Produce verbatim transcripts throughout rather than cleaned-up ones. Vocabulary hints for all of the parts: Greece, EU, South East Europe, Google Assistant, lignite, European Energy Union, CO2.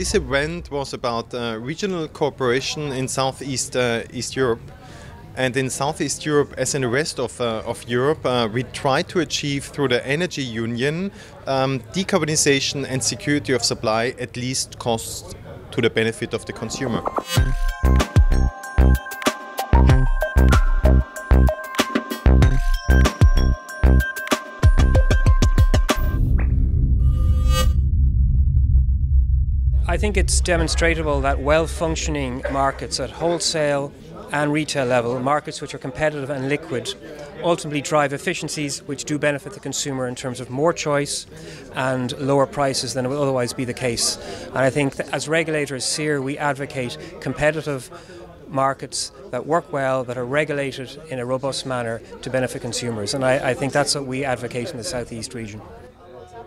This event was about uh, regional cooperation in South East uh, East Europe. And in South East Europe, as in the rest of, uh, of Europe, uh, we try to achieve through the energy union um, decarbonization and security of supply at least cost to the benefit of the consumer. I think it's demonstrable that well-functioning markets at wholesale and retail level, markets which are competitive and liquid, ultimately drive efficiencies which do benefit the consumer in terms of more choice and lower prices than will otherwise be the case. And I think that as regulators here, we advocate competitive markets that work well, that are regulated in a robust manner to benefit consumers. And I, I think that's what we advocate in the Southeast region.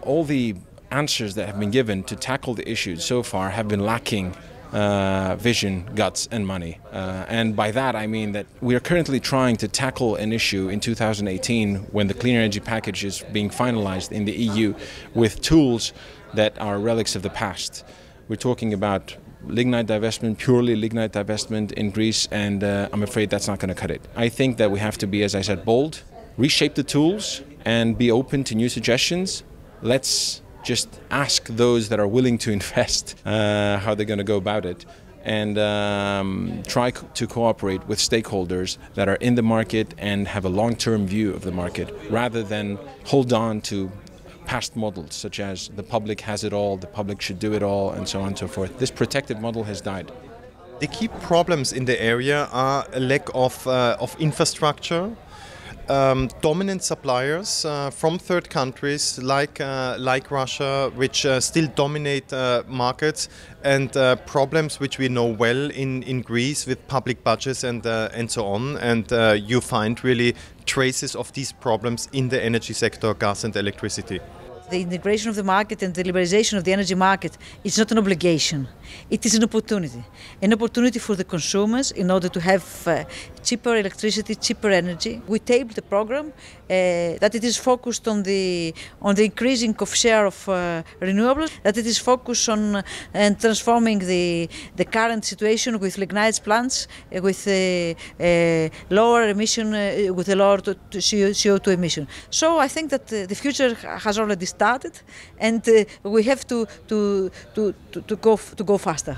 All the answers that have been given to tackle the issues so far have been lacking uh, vision, guts and money. Uh, and by that I mean that we are currently trying to tackle an issue in two thousand eighteen when the Clean Energy Package is being finalized in the E U with tools that are relics of the past. We're talking about lignite divestment, purely lignite divestment in Greece, and uh, I'm afraid that's not going to cut it. I think that we have to be, as I said, bold, reshape the tools and be open to new suggestions. Let's just ask those that are willing to invest uh, how they're going to go about it, and um, try co to cooperate with stakeholders that are in the market and have a long-term view of the market, rather than hold on to past models such as the public has it all, the public should do it all, and so on and so forth. This protective model has died. The key problems in the area are a lack of, uh, of infrastructure, Um, dominant suppliers uh, from third countries like uh, like Russia, which uh, still dominate uh, markets, and uh, problems which we know well in in Greece with public budgets and uh, and so on. And uh, you find really traces of these problems in the energy sector, gas and electricity. The integration of the market and the liberalization of the energy market is not an obligation. It is an opportunity. An opportunity for the consumers in order to have uh, cheaper electricity, cheaper energy. We tabled the program uh, that it is focused on the, on the increasing of share of uh, renewables, that it is focused on uh, and transforming the, the current situation with lignite plants, uh, with uh, uh, lower emission, uh, with a lower C O two emission. So I think that uh, the future has already started, and uh, we have to to to to, to go to go faster.